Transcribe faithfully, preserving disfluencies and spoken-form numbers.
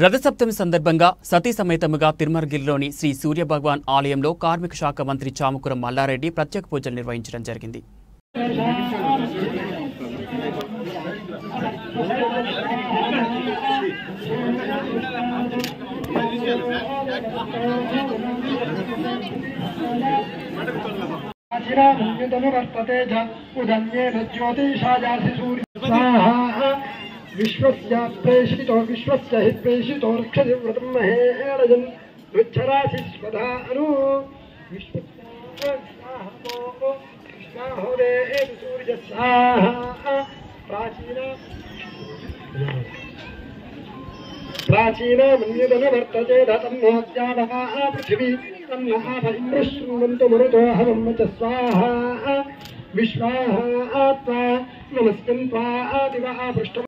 రథసప్తమి సందర్భంగా సతీ సమేతముగా తిరుమలగిరిలోని శ్రీ సూర్య భగవాన్ ఆలయంలో కార్మిక శాఖ మంత్రి చామకురం మల్లారెడ్డి ప్రత్యేక పూజలు నిర్వహించడం జరిగింది. विश्वस्य प्रेषितो विश्वस्य हि प्रेषितो रक्षदिव्रतं महेरजन् वृच्छरासि स्वधा अनु विश्वस्य साहतो विष्णाहोदे सूर्यस्याः प्राचीना प्राचीना मन्यदन वर्तते धतं मोद्यावः पृथ्वी तन्नः भयन्द्रश्रुवन्तो मरुतो हवं च स्वाहा विश्वाः आत्मा नमस्कन्त्वा दिवः पृष्ठम्।